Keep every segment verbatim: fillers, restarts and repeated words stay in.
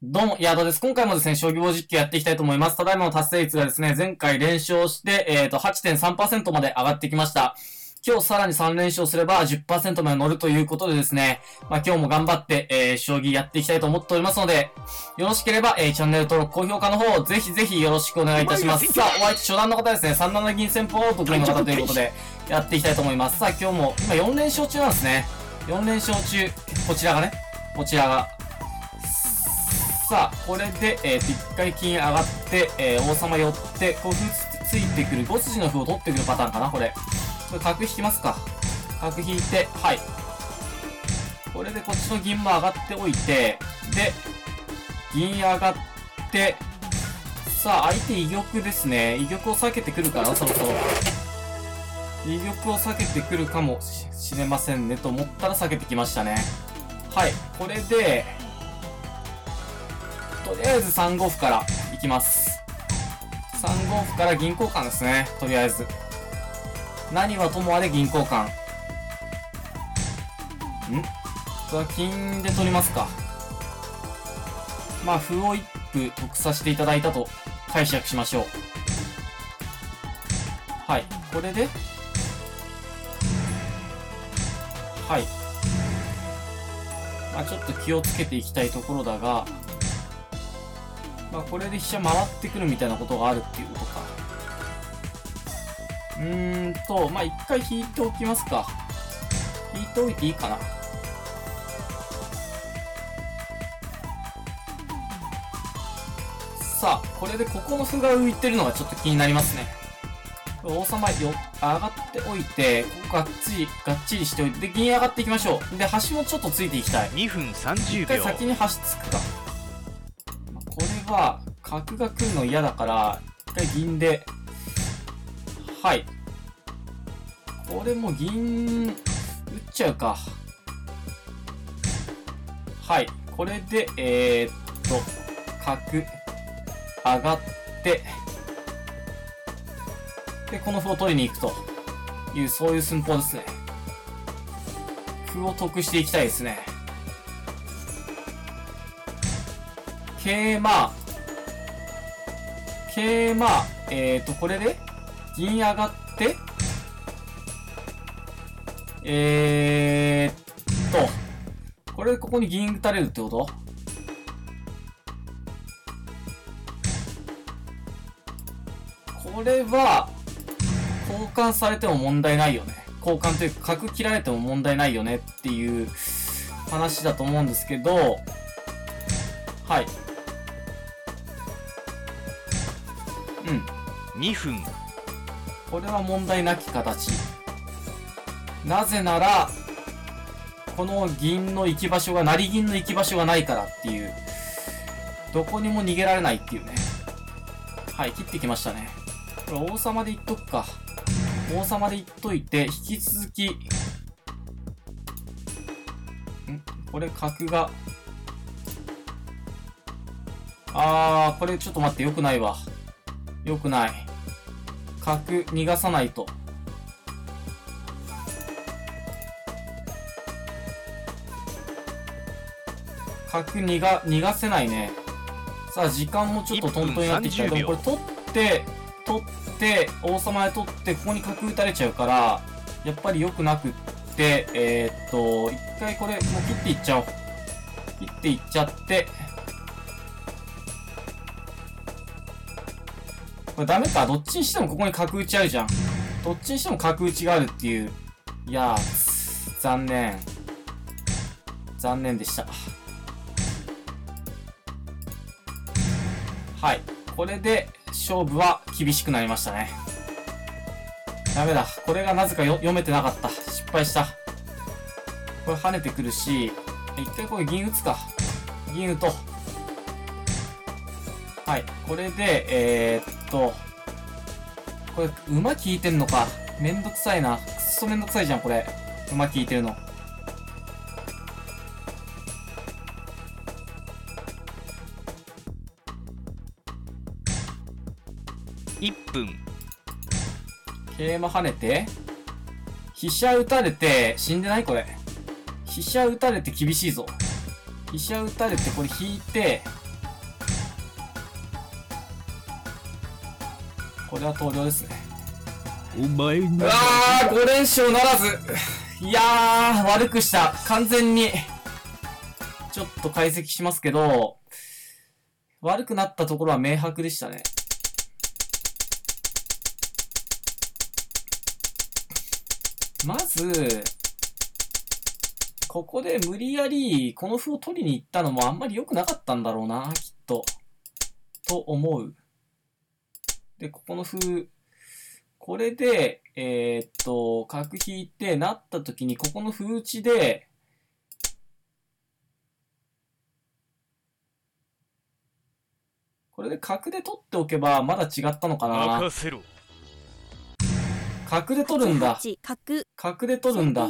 どうも、ヤードです。今回もですね、商業実況やっていきたいと思います。ただいまの達成率がですね、前回連勝して、えっと、はちてんさんパーセント まで上がってきました。今日さらにさんれんしょうすれば じゅっパーセント まで乗るということでですね、まあ今日も頑張って、えー、将棋やっていきたいと思っておりますので、よろしければ、えー、チャンネル登録、高評価の方をぜひぜひよろしくお願いいたします。さあ、お相手初段の方ですね、さんななぎん戦法を得意の方ということで、やっていきたいと思います。さあ、今日も、今よんれんしょう中なんですね。よんれんしょうちゅう、こちらがね、こちらが、さあ、これで、えー、いっかい金上がって、えー、王様寄って、こう歩ついてくる、ごすじの歩を取ってくるパターンかな、これ。これ角引きますか。角引いて、はい。これでこっちの銀も上がっておいて、で、銀上がって、さあ、相手居玉ですね。居玉を避けてくるかな、そろそろ。居玉を避けてくるかもしれませんね、と思ったら避けてきましたね。はい。これで、とりあえずさんごふからいきます。さんごふから銀交換ですね。とりあえず。何はともあれ銀交換。ん?これは金で取りますか。まあ、歩を一歩得させていただいたと解釈しましょう。はい。これで?はい。まあ、ちょっと気をつけていきたいところだが、まあこれで飛車回ってくるみたいなことがあるっていうことか。うーんと、まあ一回引いておきますか。引いておいていいかな。さあ、これでここの歩が浮いてるのがちょっと気になりますね。王様よ、上がっておいて、ここがっちり、がっちりしておいて、で、銀上がっていきましょう。で、端もちょっとついていきたい。にふんさんじゅうびょう。一回先に端つくか。は角が来るの嫌だから一回銀で、はい、これも銀打っちゃうか。はい、これでえー、っと角上がってでこの歩を取りに行くというそういう寸法ですね。歩を得していきたいですね。桂馬、桂馬、えーと、これで、銀上がって、えーと、これでここに銀打たれるってこと?これは、交換されても問題ないよね。交換というか、角切られても問題ないよねっていう話だと思うんですけど、はい。うん、にふん。これは問題なき形。なぜならこの銀の行き場所が成銀の行き場所がないからっていう、どこにも逃げられないっていうね。はい、切ってきましたね。これ王様でいっとくか。王様でいっといて引き続き、ん、これ角が、あー、これちょっと待って、よくないわ。よくない。角逃がさないと。角逃が、逃がせないね。さあ、時間もちょっとトントンになってきた。でもこれ取って、取って、王様で取って、ここに角打たれちゃうから、やっぱり良くなくって、えー、っと、一回これ、もう切っていっちゃおう。切っていっちゃって、これダメか。どっちにしてもここに角打ちあるじゃん。どっちにしても角打ちがあるっていう。いやー、残念。残念でした。はい。これで勝負は厳しくなりましたね。ダメだ。これがなぜかよ読めてなかった。失敗した。これ跳ねてくるし、一回これ銀打つか。銀打とう。はい。これで、えー、とこれ馬効いてんのか。めんどくさいな。くっそめんどくさいじゃん、これ馬効いてるの。いっぷん。桂馬跳ねて飛車打たれて死んでないこれ。飛車打たれて厳しいぞ。飛車打たれてこれ引いてこれは投了ですね。お前にああご連勝ならず。いやー悪くした。完全にちょっと解析しますけど、悪くなったところは明白でしたね。まずここで無理やりこの歩を取りに行ったのもあんまり良くなかったんだろうな、きっと。と思う。で、ここの歩、これで、えー、っと、角引いてなった時に、ここの歩打ちで、これで角で取っておけばまだ違ったのかな。角で取るんだ。角で取るんだ。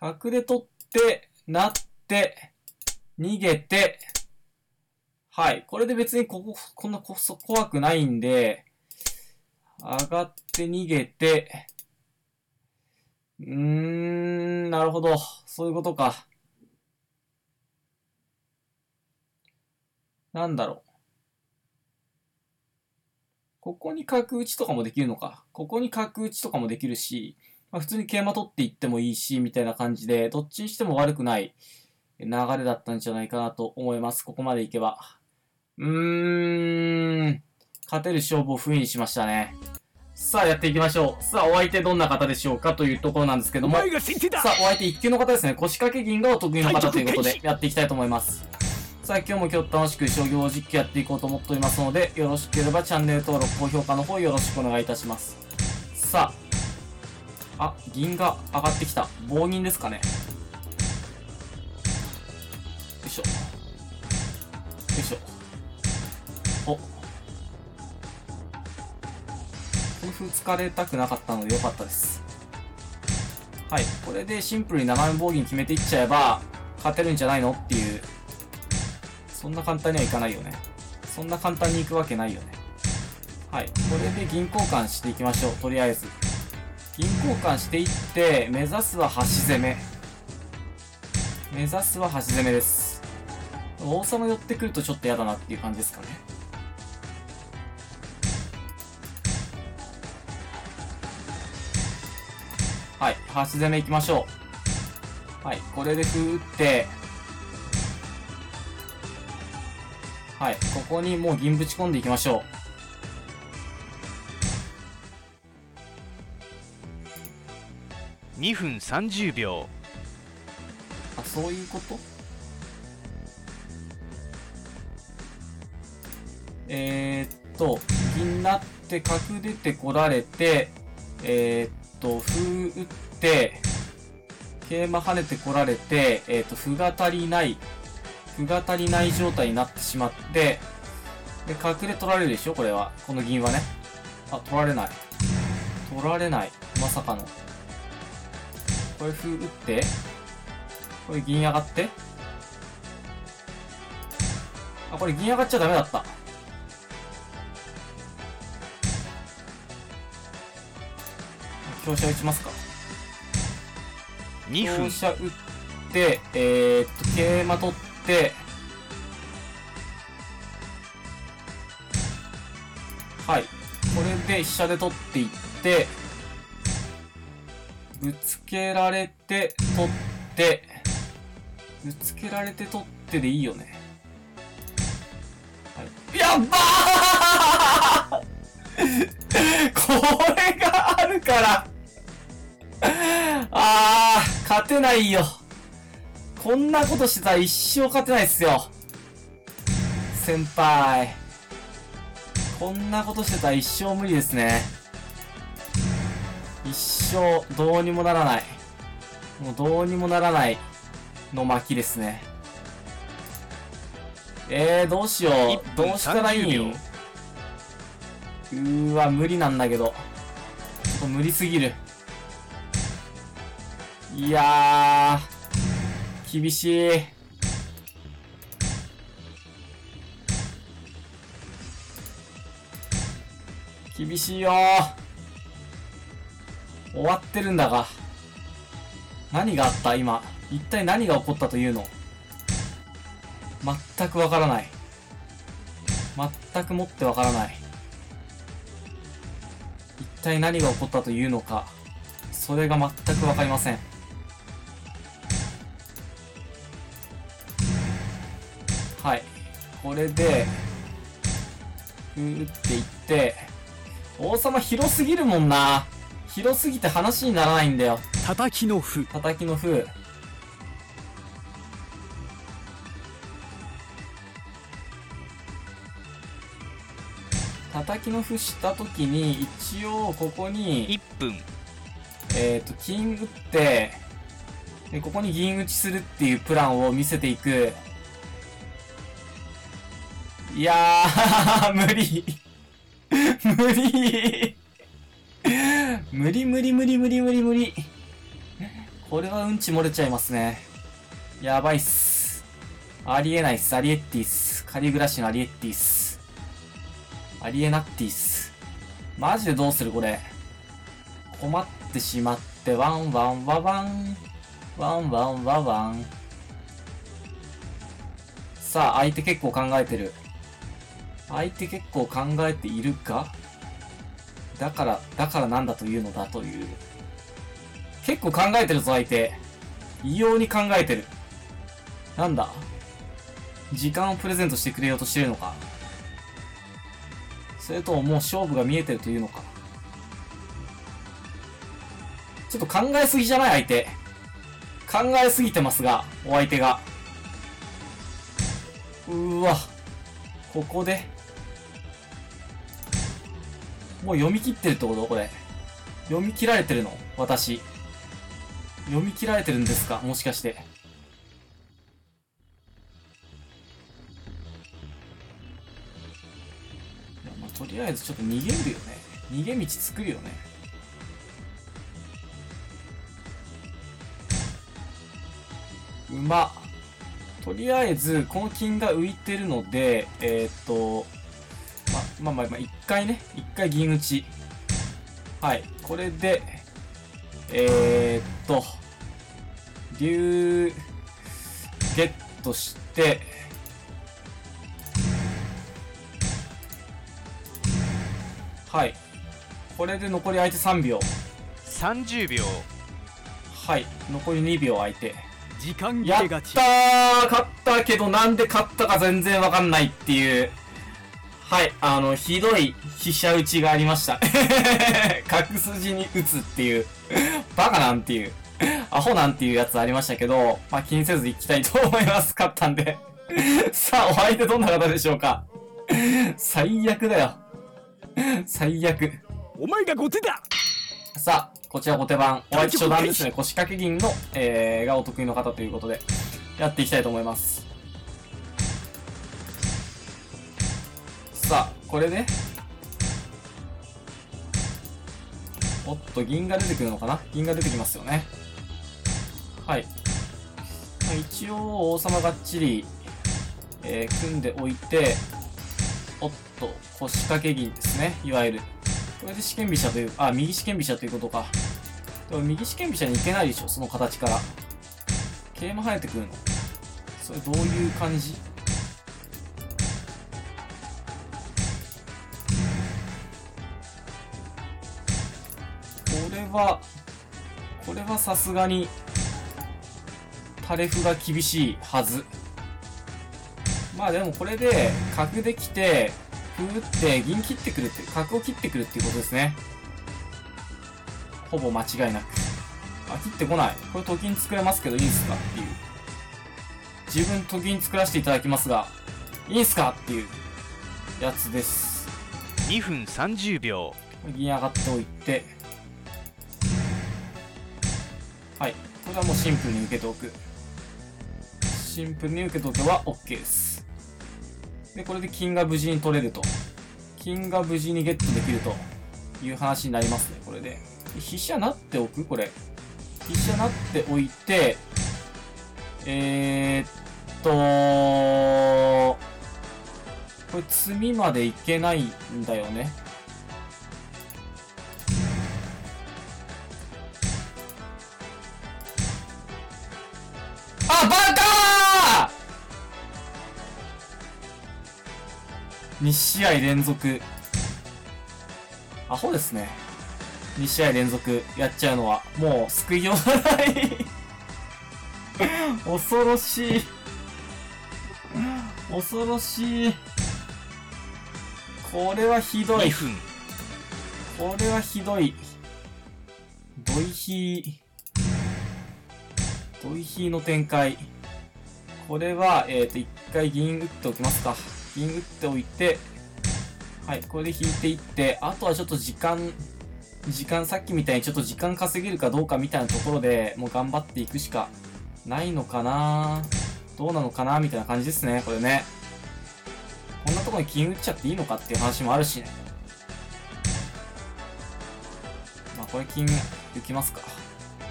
角で取って、なって、逃げて、はい。これで別にここ、こんなこそ怖くないんで、上がって逃げて、うーん、なるほど。そういうことか。なんだろう。ここに角打ちとかもできるのか。ここに角打ちとかもできるし、まあ、普通に桂馬取っていってもいいし、みたいな感じで、どっちにしても悪くない流れだったんじゃないかなと思います。ここまでいけば。うーん。勝てる勝負を不意にしましたね。さあ、やっていきましょう。さあ、お相手どんな方でしょうかというところなんですけども。さあ、お相手いっ級の方ですね。腰掛け銀がお得意の方ということで、やっていきたいと思います。さあ、今日も今日楽しく商業実況やっていこうと思っておりますので、よろしければチャンネル登録、高評価の方よろしくお願いいたします。さあ。あ、銀が上がってきた。棒銀ですかね。よいしょ。よいしょ。お。この歩突かれたくなかったのでよかったです。はい。これでシンプルに斜め棒銀決めていっちゃえば、勝てるんじゃないのっていう。そんな簡単にはいかないよね。そんな簡単にいくわけないよね。はい。これで銀交換していきましょう。とりあえず。銀交換していって、目指すは端攻め。目指すは端攻めです。王様寄ってくるとちょっと嫌だなっていう感じですかね。はい、端攻めいきましょう。はい、これで歩打って、はい、ここにもう銀ぶち込んでいきましょう。にふんさんじゅうびょう。あ、そういうこと。えー、っと銀になって角出てこられて、えー、っと歩打って桂馬跳ねてこられて、えー、っと歩が足りない歩が足りない状態になってしまって、で角で取られるでしょ。これはこの銀はね、あ、取られない取られない、まさかの。これ歩打って、これ銀上がって、あ、これ銀上がっちゃダメだった。香車打ちますか。にふん。香車打って、えー、っと桂馬取って、はい、これで飛車で取っていって。ぶつけられて、取って、ぶつけられて、取ってでいいよね。はい、やっばーこれがあるからあー、勝てないよ。こんなことしてたら一生勝てないっすよ。先輩。こんなことしてたら一生無理ですね。一生どうにもならない、もうどうにもならないの巻きですね。えー、どうしよう、どうしたらいいん。うーわ無理なんだけど、ちょっと無理すぎる。いやー厳しい。厳しいよー。終わってるんだが。何があった今。一体何が起こったというの。全くわからない。全くもってわからない。体何が起こったというのか、それが全く分かりません。はい、これでふーっていって、王様広すぎるもんな。広すぎて話にならないんだよ。叩きの風、叩きの風。叩きの歩したときに、一応ここにいっぷん、えっと金打って、でここに銀打ちするっていうプランを見せていく。いやー無理無理無理無理無理無理無理無理。これはうんち漏れちゃいますね。やばいっす。ありえないっす。アリエッティっす。仮暮らしのアリエッティっす。ありえなっていっす。マジでどうするこれ。困ってしまって、ワンワンワワン。ワンワンワワン。さあ、相手結構考えてる。相手結構考えているか？だから、だからなんだというのだという。結構考えてるぞ、相手。異様に考えてる。なんだ？時間をプレゼントしてくれようとしてるのか？それとももう勝負が見えてるというのか。ちょっと考えすぎじゃない？相手考えすぎてますが、お相手が。うーわ、ここでもう読み切ってるってこと？これ読み切られてるの？私読み切られてるんですか、もしかして。とりあえずちょっと逃げるよね。逃げ道作るよね。うまっ。とりあえずこの金が浮いてるので、えー、っとまあまあまあ一回ね、一回銀打ち。はい、これでえー、っと竜ゲットして、はい。これで残り相手さんびょう。さんじゅうびょう。はい。残りにびょう相手。時間切れ勝ち。やったー！勝ったけど、なんで勝ったか全然わかんないっていう。はい。あの、ひどい飛車打ちがありました。角筋に打つっていう。バカなんていう。アホなんていうやつありましたけど、まあ気にせず行きたいと思います。勝ったんで。さあ、お相手どんな方でしょうか？最悪だよ。最悪。お前が後手だ。さあ、こちら後手番。お相手初段ですね。腰掛け銀の、えー、がお得意の方ということで、やっていきたいと思います。さあ、これで、おっと、銀が出てくるのかな？銀が出てきますよね。はい。一応、王様がっちり、えー、組んでおいて、おっと、腰掛け銀ですね、いわゆる。これで四間飛車という、あ、右四間飛車ということか。でも右四間飛車に行けないでしょ、その形から。桂馬生えてくるの？それどういう感じ？これは、これはさすがに、タレフが厳しいはず。まあでもこれで角できて、歩打って銀切ってくるっていう、角を切ってくるっていうことですね。ほぼ間違いなく。あ、切ってこない。これと金作れますけどいいんすかっていう。自分と金作らせていただきますが、いいんすかっていうやつです。にふんさんじゅうびょう。銀上がっておいて。はい。これはもうシンプルに受けておく。シンプルに受け取っては OK です。で、これで金が無事に取れると。金が無事にゲットできるという話になりますね、これで。飛車成っておく？これ。飛車成っておいて、えー、っと、これ詰みまでいけないんだよね。あ、バカ！に試合連続アホですね。に試合連続やっちゃうのはもう救いようがない恐ろしい恐ろしい、これはひどい、にふん、これはひどい、ドイヒードイヒーの展開。これはえっと一回銀打っておきますか。銀打っておいて、はい、これで引いていって、あとはちょっと時間時間さっきみたいにちょっと時間稼げるかどうかみたいなところでもう頑張っていくしかないのかな、どうなのかなみたいな感じですね。これね、こんなところに金打っちゃっていいのかっていう話もあるしね。まあこれ金打きますか。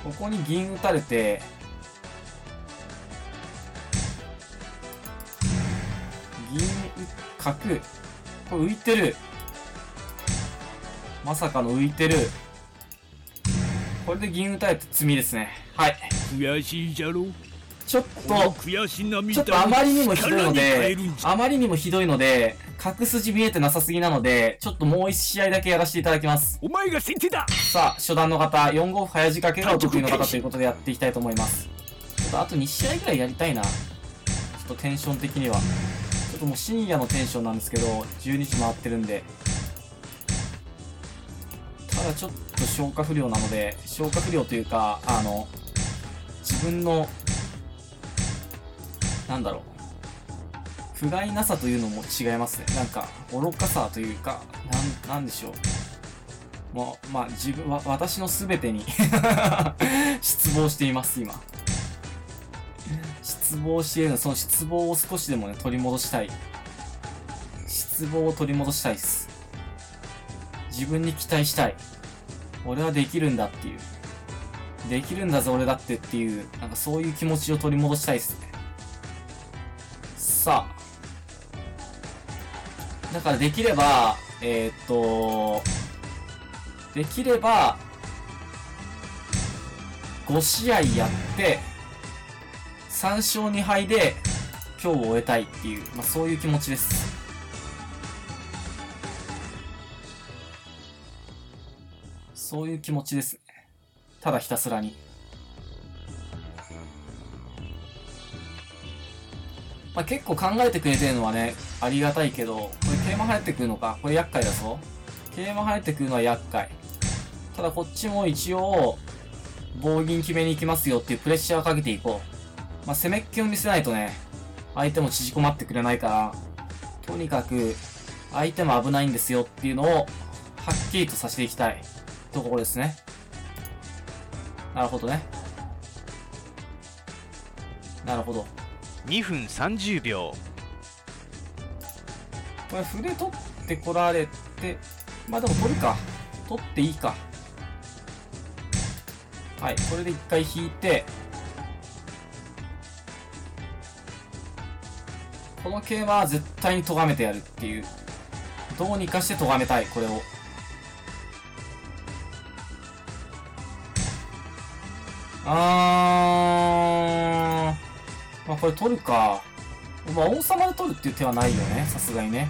ここに銀打たれて銀角、これ浮いてる、まさかの浮いてる。これで銀打たれて詰みですね。はい、悔しいじゃろ。ちょっとちょっとあまりにもひどいのであまりにもひどいので角筋見えてなさすぎなので、ちょっともういち試合だけやらせていただきます。お前が先手だ。さあ初段の方、よん五歩早仕掛けがお得意の方ということでやっていきたいと思います。ちょっとあとに試合ぐらいやりたいな。ちょっとテンション的にはちょっともう深夜のテンションなんですけど、じゅうにじ回ってるんで。ただちょっと消化不良なので、消化不良というかあの自分のなんだろう、不甲斐なさというのも違いますね。なんか愚かさというか、なん、なんでしょう、もうまあ自分は私の全てに失望しています。今失望しているの、その失望を少しでもね取り戻したい、失望を取り戻したいです。自分に期待したい、俺はできるんだっていう、できるんだぞ俺だってっていう、なんかそういう気持ちを取り戻したいですね。さあ、だからできればえー、っとできればご試合やってさん勝に敗で今日を終えたいっていう、まあ、そういう気持ちです。そういう気持ちですね。ただひたすらに、まあ、結構考えてくれてるのはね、ありがたいけど、これ桂馬入ってくるのか、これ厄介だぞ。桂馬入ってくるのは厄介。ただこっちも一応、棒銀決めに行きますよっていうプレッシャーをかけていこう。まあ、攻めっ気を見せないとね、相手も縮こまってくれないから、とにかく、相手も危ないんですよっていうのを、はっきりとさせていきたいところですね。なるほどね。なるほど。にふんさんじゅうびょう。これ筆取ってこられて、まあでも取るか、取っていいか。はい、これで一回引いて、この桂馬は絶対に咎めてやるっていう、どうにかして咎めたいこれを。あー、まあこれ取るか。まあ王様で取るっていう手はないよね、さすがにね。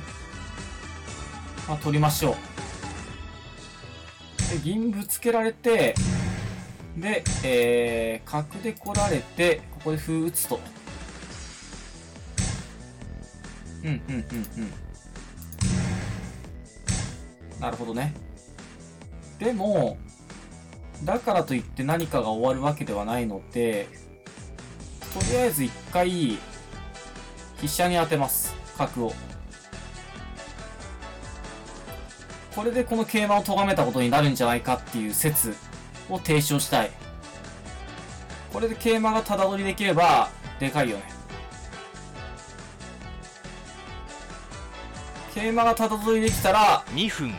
まあ取りましょう。で、銀ぶつけられて、で、えー、角で来られて、ここで歩打つと。うんうんうんうん。なるほどね。でも、だからといって何かが終わるわけではないので、とりあえず一回飛車に当てます角を。これでこの桂馬を咎めたことになるんじゃないかっていう説を提唱したい。これで桂馬がただ取りできればでかいよね。桂馬がただ取りできたらにふん、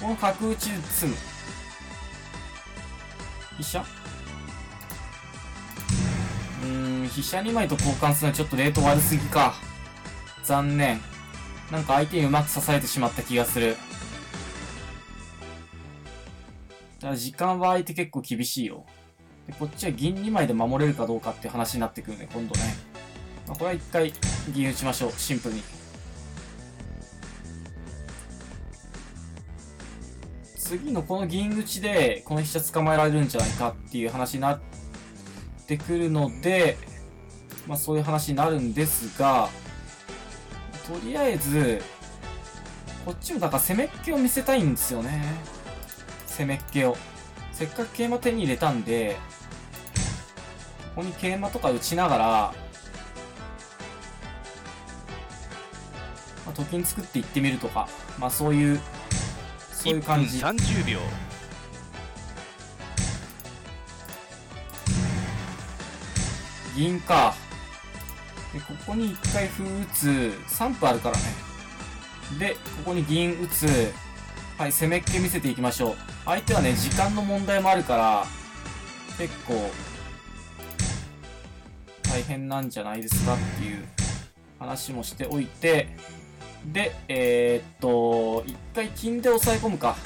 この角打ちで詰む。飛車、うーん、飛車にまいと交換するのはちょっとレート悪すぎか。残念。なんか相手にうまく刺されてしまった気がする。だから時間は相手結構厳しいよ。でこっちは銀にまいで守れるかどうかって話になってくるね今度ね。まあ、これは一回銀打ちましょう、シンプルに。次のこの銀口でこの飛車捕まえられるんじゃないかっていう話になってくるので、まあそういう話になるんですが、とりあえずこっちもだから攻めっ気を見せたいんですよね。攻めっ気を。せっかく桂馬手に入れたんで、ここに桂馬とか打ちながら、まあ、と金作っていってみるとか、まあそういうそういう感じ。いっぷんさんじゅうびょう。銀か。でここに一回歩打つ。さんぷんあるからね。でここに銀打つ。はい、攻めっ気見せていきましょう。相手はね時間の問題もあるから結構大変なんじゃないですかっていう話もしておいて、で、えー、っと、一回金で抑え込むか。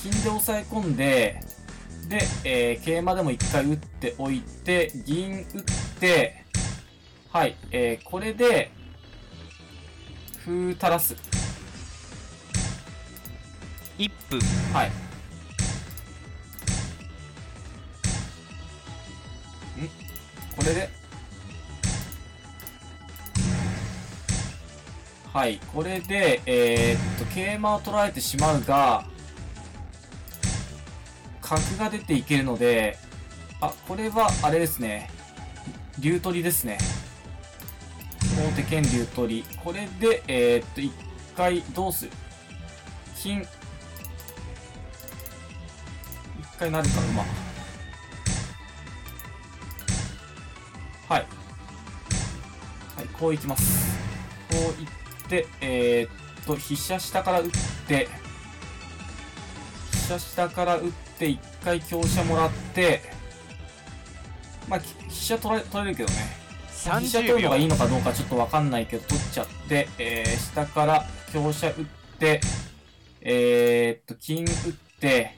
金で抑え込んで、で、えー、桂馬でも一回打っておいて、銀打って、はい、えー、これで、歩垂らす。いっぷん。はい。ん？これではい、これで、えー、っと、桂馬を取られてしまうが、角が出ていけるので、あ、これは、あれですね。竜取りですね。王手兼竜取り。これで、えー、っと、一回、どうする？金。一回なるか、馬。はい。はい、こういきます。こういって、で、えー、っと、飛車下から打って、飛車下から打って、一回香車もらって、まあ、飛車取られ、取れるけどね。飛車取るのがいいのかどうかちょっとわかんないけど、取っちゃって、えー、下から香車打って、えー、っと、金打って、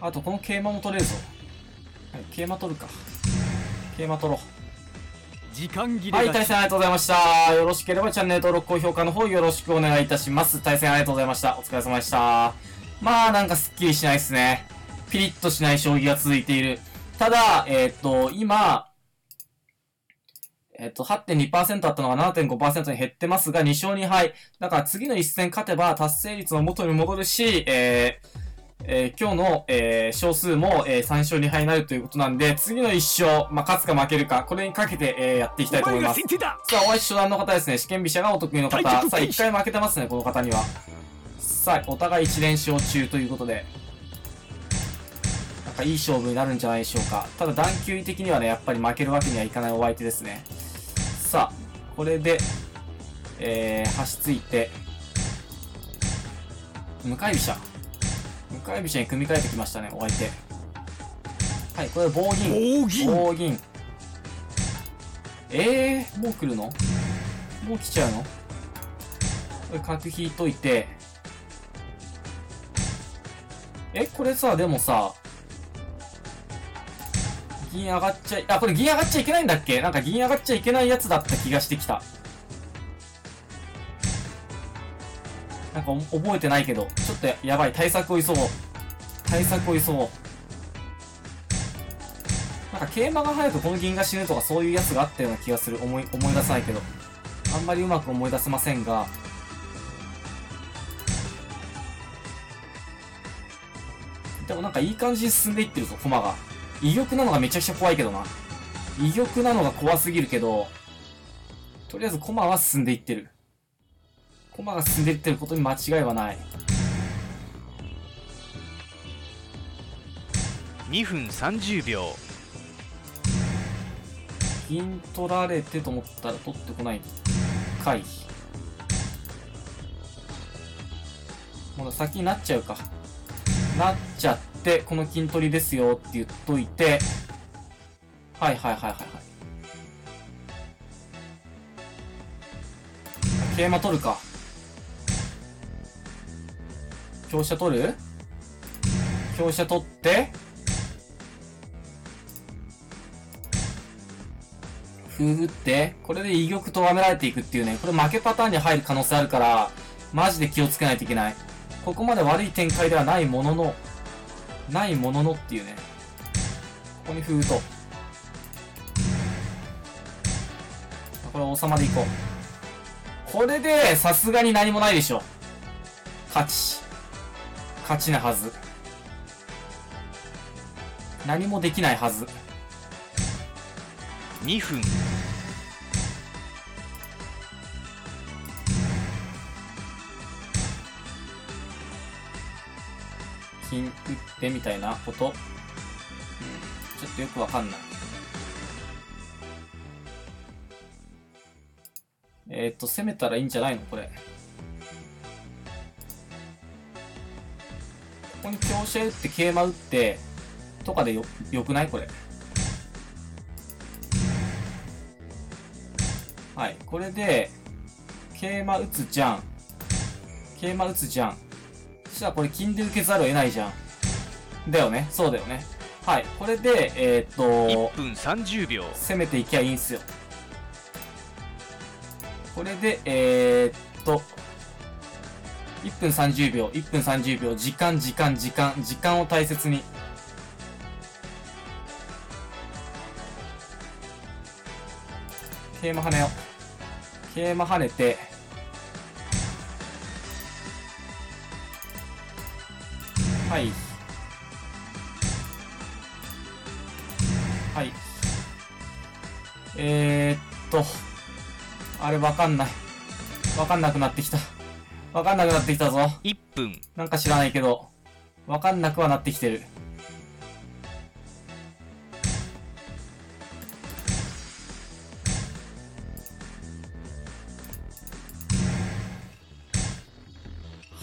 あと、この桂馬も取れるぞ。はい、桂馬取るか。桂馬取ろう。時間切れ。はい、対戦ありがとうございました。よろしければチャンネル登録、高評価の方よろしくお願いいたします。対戦ありがとうございました。お疲れ様でした。まあ、なんかスッキリしないですね。ピリッとしない将棋が続いている。ただ、えっと、今、えっと、はちてんにパーセント あったのが ななてんごパーセント に減ってますが、にしょうにはい。だから次の一戦勝てば達成率の元に戻るし、えー、えー、今日の、えー、勝数も、えー、さんしょうにはいになるということなんで、次のいっしょう、まあ、勝つか負けるか、これにかけて、えー、やっていきたいと思います。さあ、お相手初段の方ですね。四間飛車がお得意の方。さあ、いっかい負けてますね、この方には。さあ、お互いいちれんしょうちゅうということで、なんかいい勝負になるんじゃないでしょうか。ただ、段級的にはね、やっぱり負けるわけにはいかないお相手ですね。さあ、これで、えー、端ついて、向かい飛車。向かい飛車に組み替えてきましたね、お相手。はい、これ棒銀。棒銀。棒銀。えー、もう来るの？もう来ちゃうの？これ角引いといて。え、これさ、でもさ、銀上がっちゃい、あ、これ銀上がっちゃいけないんだっけ？なんか銀上がっちゃいけないやつだった気がしてきた。なんか覚えてないけど、ちょっと や, やばい、対策を急ごう。対策を急ごう。なんか桂馬が入るとこの銀が死ぬとかそういうやつがあったような気がする。思い、思い出さないけど。あんまりうまく思い出せませんが。でもなんかいい感じに進んでいってるぞ、駒が。威力なのがめちゃくちゃ怖いけどな。威力なのが怖すぎるけど、とりあえず駒は進んでいってる。駒が進んでいってることに間違いはない。にふんさんじゅうびょう。銀取られてと思ったら取ってこない。回避。もう先になっちゃうか。なっちゃって、この金取りですよって言っといて。はいはいはいはいはい。桂馬取るか。香車取る？香車取って歩打って、これで威力とがめられていくっていうね。これ負けパターンに入る可能性あるからマジで気をつけないといけない。ここまで悪い展開ではないものの、ないもののっていうね。ここに封筒。これ王様でいこう。これで、さすがに何もないでしょ。勝ち。勝ちなはず。何もできないはず。にふん。金打ってみたいなこと。うん、ちょっとよくわかんない。えっと、攻めたらいいんじゃないのこれ。ここに強者打って、桂馬打って、とかでよ、よくないこれ。はい。これで、桂馬打つじゃん。桂馬打つじゃん。そしたらこれ金で受けざるを得ないじゃん。だよね。そうだよね。はい。これで、えー、っと、いっぷんさんじゅうびょう。攻めていきゃいいんすよ。これで、えー、っと、いっぷんさんじゅうびょう、いっぷんさんじゅうびょう、時間、時間、時間、時間を大切に。桂馬跳ねよ。桂馬跳ねて、はい。はい。えー、っと、あれわかんない。わかんなくなってきた。わかんなくなってきたぞ。いっぷん。なんか知らないけど、わかんなくはなってきてる。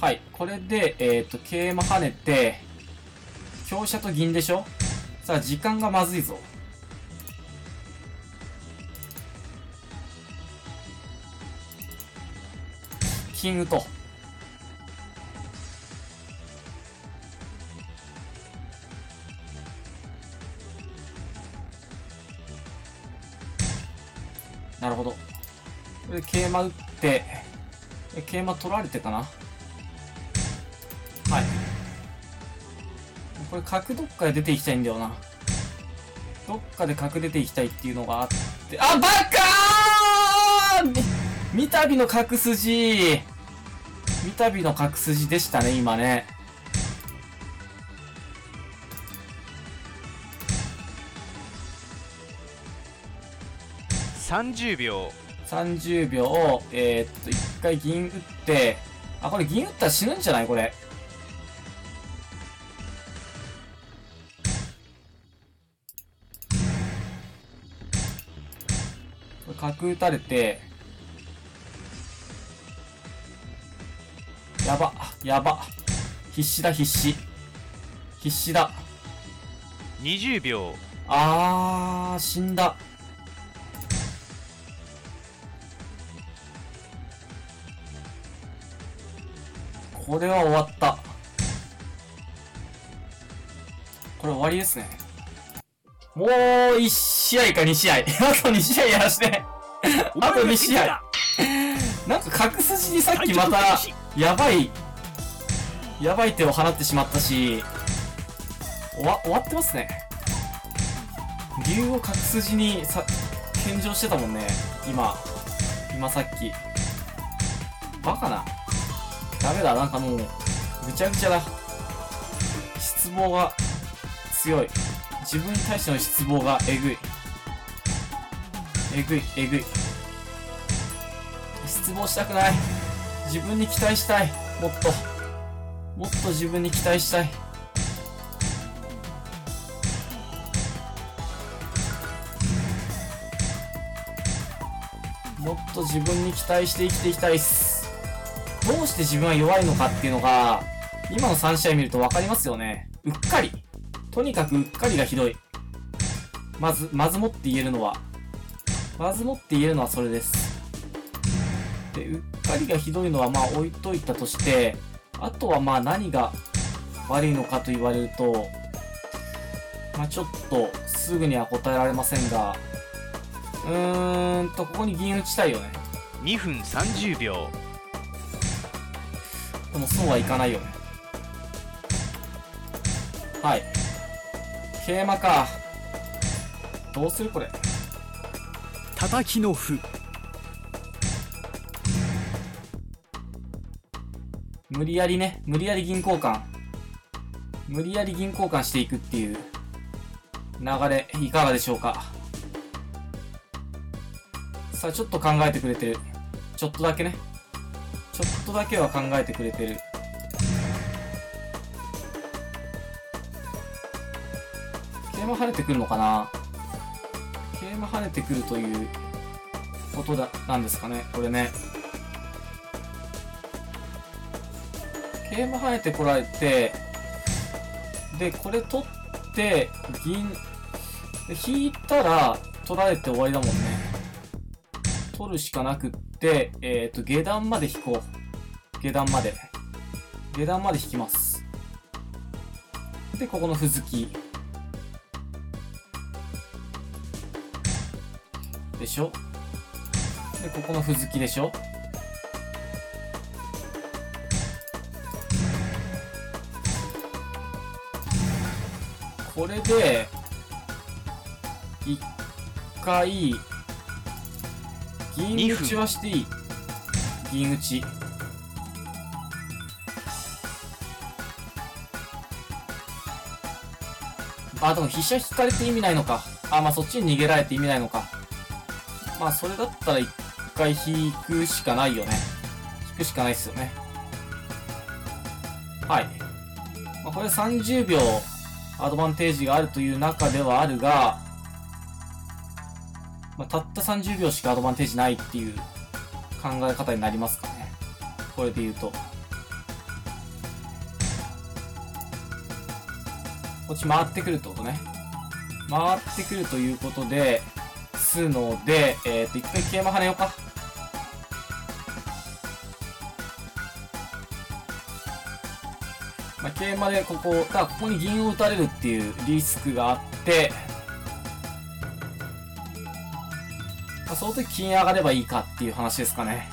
はい。これで、えっと、桂馬跳ねて、香車と銀でしょ?さあ、時間がまずいぞ。金打とう。なるほど。これで桂馬打って、桂馬取られてかな?はい。これ角どっかで出ていきたいんだよな。どっかで角出ていきたいっていうのがあって、あ、バカー!み、みたびの角筋。みたびの角筋でしたね、今ね。さんじゅうびょう。さんじゅうびょうを、えー、っと、一回銀打って、あ、これ銀打ったら死ぬんじゃないこれ。角打たれて、やば、やば、必死だ必死、必死だ。にじゅうびょう。あー、死んだ。これは終わった。これ終わりですね。もういちしあいかにしあい。あとにしあいやらして。あとにしあい。なんか角筋にさっきまた、やばい、やばい手を放ってしまったし、終わ、終わってますね。竜を角筋にさ、献上してたもんね。今、今さっき。バカな。ダメだ、なんかもう、ぐちゃぐちゃだ。失望が強い。自分に対しての失望がえぐい。えぐい、えぐい。失望したくない。自分に期待したい。もっと。もっと自分に期待したい。もっと自分に期待して生きていきたいっす。どうして自分は弱いのかっていうのが、今のさんしあい見ると分かりますよね。うっかり。とにかくうっかりがひどい。まず、まずもって言えるのは、まずもって言えるのはそれです。で、うっかりがひどいのはまあ置いといたとして、あとはまあ何が悪いのかと言われると、まあちょっとすぐには答えられませんが、うーんと、ここに銀打ちたいよね。にふんさんじゅうびょう。でもそうはいかないよね。はい。桂馬か。どうするこれ。叩きの歩。無理やりね、無理やり銀交換。無理やり銀交換していくっていう流れ、いかがでしょうか。さあ、ちょっと考えてくれてる。ちょっとだけね。ちょっとだけは考えてくれてる。桂馬跳ねてくるのかな。桂馬跳ねてくるということだなんですかね、これね。桂馬跳ねてこられて、でこれ取って銀で引いたら取られて終わりだもんね。取るしかなくって、えっと下段まで引こう。下段まで下段まで引きます。でここの歩突きでしょ。でここの歩突きでしょ。これで一回銀打ちはしていい。銀打ちあでも飛車引かれて意味ないのか。あまあそっちに逃げられて意味ないのか。まあそれだったら一回引くしかないよね。引くしかないっすよね。はい、まあ、これさんじゅうびょうアドバンテージがあるという中ではあるが、まあ、たったさんじゅうびょうしかアドバンテージないっていう考え方になりますかね、これで言うと。こっち回ってくるってことね。回ってくるということですので、えっと一回桂馬跳ねようか。まあ、桂馬でここ、ただここに銀を打たれるっていうリスクがあって、まあ、その時金上がればいいかっていう話ですかね。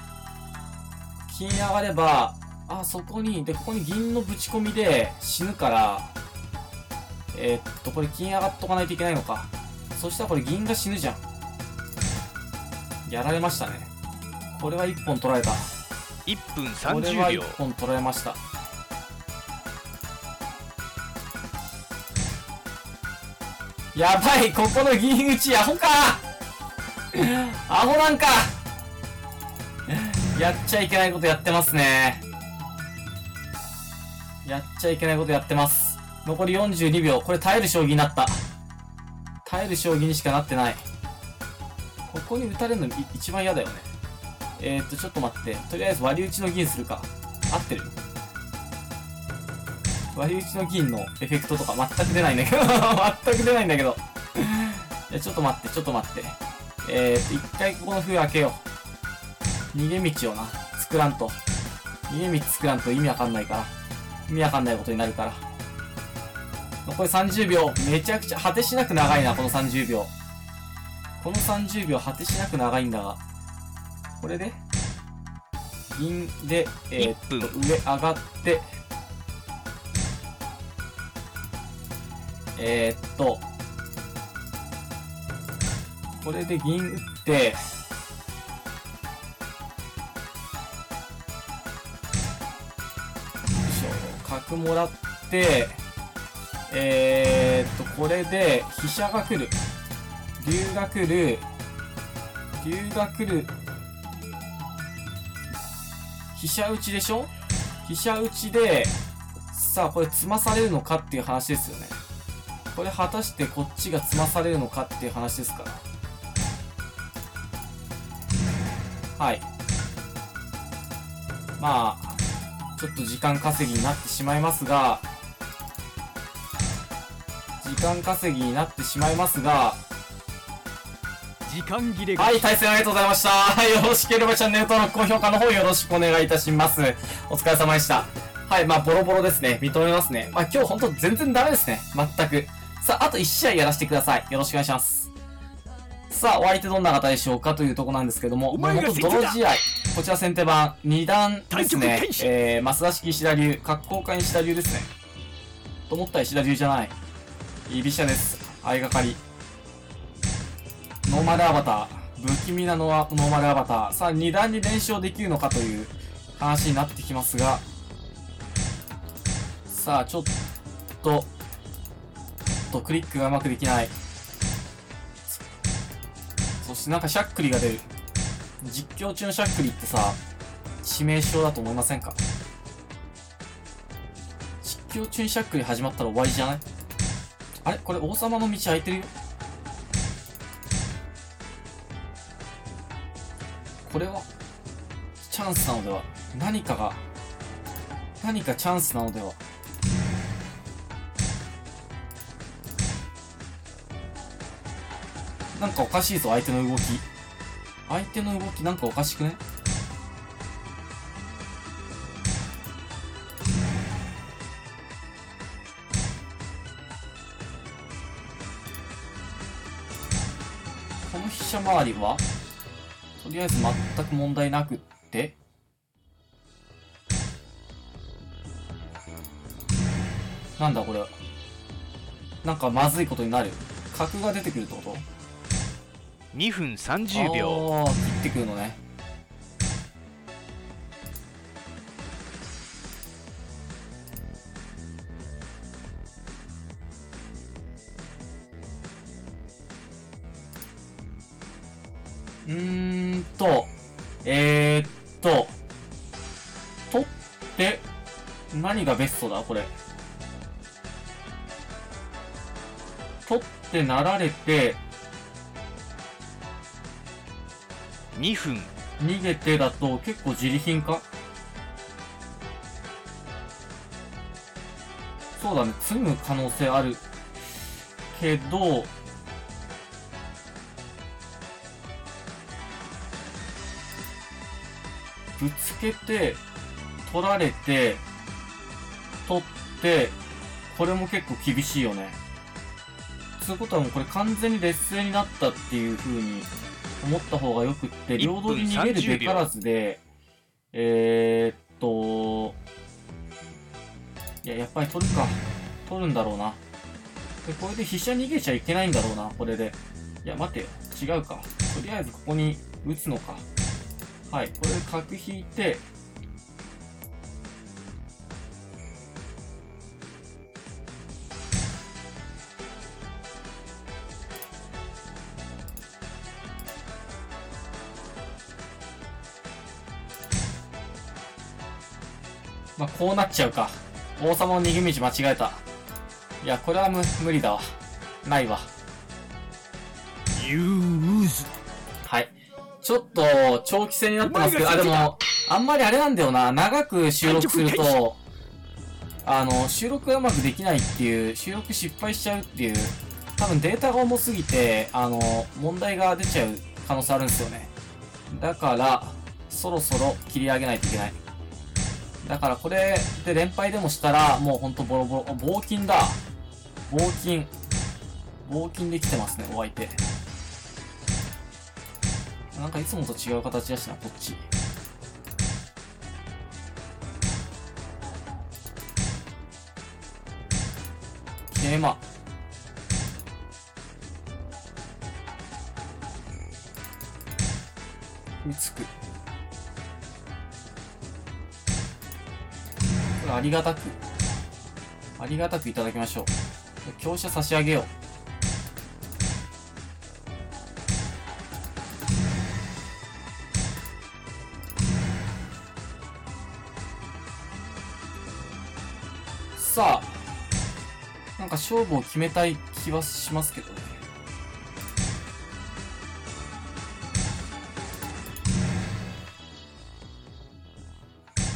金上がれば、あ、そこに、で、ここに銀のぶち込みで死ぬから、えー、っと、これ金上がっとかないといけないのか。そしたらこれ銀が死ぬじゃん。やられましたね。これはいっぽん取られた。いっぷんさんじゅうびょう。これはいっぽん取られました。やばい、ここの銀打ちアホかアホなんかやっちゃいけないことやってますね。やっちゃいけないことやってます。残りよんじゅうにびょう。これ耐える将棋になった。耐える将棋にしかなってない。ここに打たれるのい一番嫌だよね。えー、っとちょっと待って、とりあえず割り打ちの銀するか。合ってる。割り打ちの銀のエフェクトとか全く出ないんだけど全く出ないんだけどいやちょっと待ってちょっと待ってえー、っと一回ここの風開けよう。逃げ道をな作らんと逃げ道作らんと意味わかんないから意味わかんないことになるから。残りさんじゅうびょう。めちゃくちゃ果てしなく長いな、このさんじゅうびょう。このさんじゅうびょう果てしなく長いんだが、これで銀でえー、っと上上がってえーっとこれで銀打って角もらってえーっとこれで飛車が来る竜が来る竜が来る飛車打ちでしょ。飛車打ちでさあこれ詰まされるのかっていう話ですよね。これ果たしてこっちが詰まされるのかっていう話ですから。はい、まあちょっと時間稼ぎになってしまいますが時間稼ぎになってしまいますが時間切れ。はい、対戦ありがとうございました。よろしければチャンネル登録、高評価の方よろしくお願いいたします。お疲れ様でした。はい、まあボロボロですね。認めますね。まあ今日ほんと全然ダメですね、全く。さあ、あといち試合やらせてください。よろしくお願いします。さあ、お相手どんな方でしょうかというとこなんですけども、もうほんと泥試合。こちら先手番に段ですね。えー、マスダ式石田流、格好家に石田流ですね。と思ったら石田流じゃない。居飛車です。相掛かり。ノーマルアバター。不気味なノーマルアバター。さあ、に段に連勝できるのかという話になってきますが。さあ、ちょっと、ちょっとクリックがうまくできない。そしてなんかしゃっくりが出る。実況中のしゃっくりってさ、致命傷だと思いませんか？実況中にしゃっくり始まったら終わりじゃない？あれ？これ王様の道開いてるよ。これはチャンスなのでは？何かが、何かチャンスなのでは？なんかおかしいぞ、相手の動き。相手の動きなんかおかしくね？この飛車周りはとりあえず全く問題なくって、なんだこれ、なんかまずいことになる。角が出てくるってこと？にふんさんじゅうびょう切ってくるのね。うーんとえー、っと取って何がベストだこれ。取ってなられてにふん逃げてだと結構自利品か。そうだね、詰む可能性あるけど、ぶつけて取られて取って、これも結構厳しいよね。そういうことはもうこれ完全に劣勢になったっていう風に思った方がよくって、両取り逃げるべからずで、えー、っといややっぱり取るか、取るんだろうな。でこれで飛車逃げちゃいけないんだろうな。これでいや待てよ、違うか。とりあえずここに打つのか。はい、これで角引いて、まあ、こうなっちゃうか。王様の逃げ道間違えた。いや、これは 無, 無理だわ。ないわ。ユーズ。はい。ちょっと、長期戦になってますけど、あ、でも、あんまりあれなんだよな。長く収録すると、あの、収録がうまくできないっていう、収録失敗しちゃうっていう、多分データが重すぎて、あの、問題が出ちゃう可能性あるんですよね。だから、そろそろ切り上げないといけない。だからこれで連敗でもしたら、もうほんとボロボロ、棒金だ。棒金。棒金できてますね、お相手。なんかいつもと違う形だしな、こっち。桂馬。につく。ありがたく、ありがたくいただきましょう。香車差し上げよう。さあ、なんか勝負を決めたい気はしますけどね。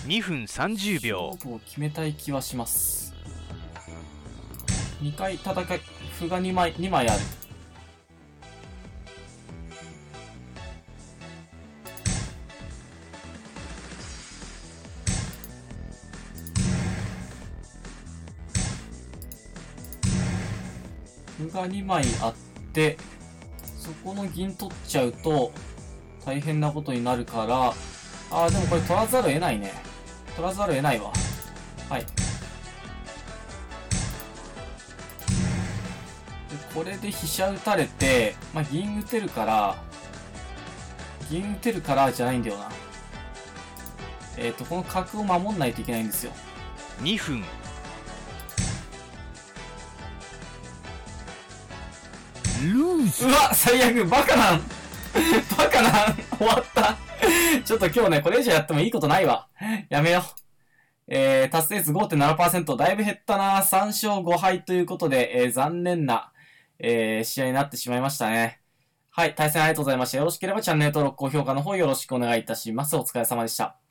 にふんさんじゅうびょう。勝負を決めたい気はします。にかい戦い、歩がにまい、にまいある。歩がにまいあって、そここの銀取っちゃうと大変なことになるから、あーでもこれ取らざるを得ないね。取らざるを得ないわ。はい、でこれで飛車打たれて、まあ、銀打てるから銀打てるからじゃないんだよな。えっとこの角を守んないといけないんですよ。にふん。うわ最悪、バカなんバカなん終わったちょっと今日ねこれ以上やってもいいことないわ、やめよう。えー、達成率 ごてんななパーセント、 だいぶ減ったな。さんしょうごはいということで、えー、残念な、えー、試合になってしまいましたね。はい、対戦ありがとうございました。よろしければチャンネル登録、高評価の方よろしくお願いいたします。お疲れ様でした。